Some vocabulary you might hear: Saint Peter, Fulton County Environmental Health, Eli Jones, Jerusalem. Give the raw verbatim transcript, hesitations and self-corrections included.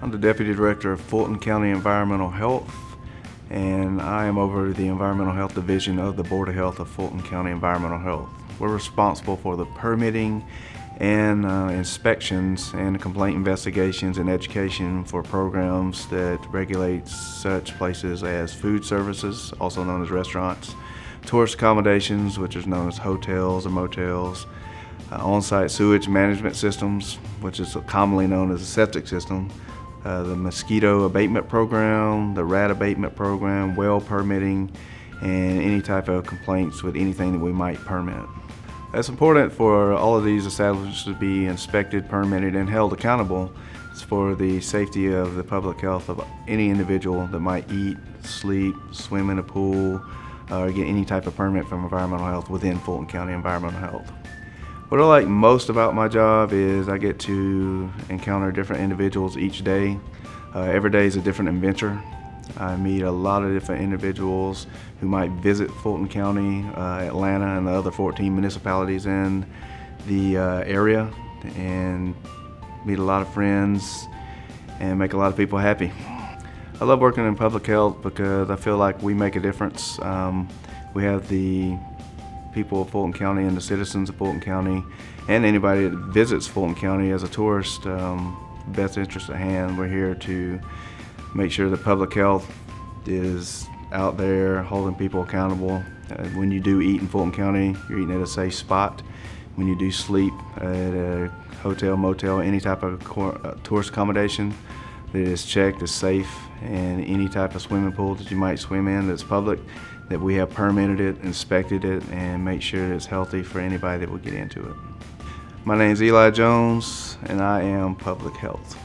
I'm the Deputy Director of Fulton County Environmental Health, and I am over the Environmental Health Division of the Board of Health of Fulton County Environmental Health. We're responsible for the permitting and uh, inspections and complaint investigations and education for programs that regulate such places as food services, also known as restaurants, tourist accommodations, which is known as hotels and motels, uh, on-site sewage management systems, which is commonly known as the septic system, uh, the mosquito abatement program, the rat abatement program, well permitting, and any type of complaints with anything that we might permit. It's important for all of these establishments to be inspected, permitted, and held accountable for the safety of the public health of any individual that might eat, sleep, swim in a pool, or get any type of permit from environmental health within Fulton County Environmental Health. What I like most about my job is I get to encounter different individuals each day. Uh, every day is a different adventure. I meet a lot of different individuals who might visit Fulton County, uh, Atlanta, and the other fourteen municipalities in the uh, area, and meet a lot of friends and make a lot of people happy. I love working in public health because I feel like we make a difference. Um, we have the people of Fulton County and the citizens of Fulton County and anybody that visits Fulton County as a tourist, um, best interest at hand. We're here to make sure that public health is out there holding people accountable. Uh, when you do eat in Fulton County, you're eating at a safe spot. When you do sleep at a hotel, motel, any type of tourist accommodation that is checked is safe, and any type of swimming pool that you might swim in that's public, that we have permitted it, inspected it, and make sure that it's healthy for anybody that will get into it. My name is Eli Jones, and I am Public Health.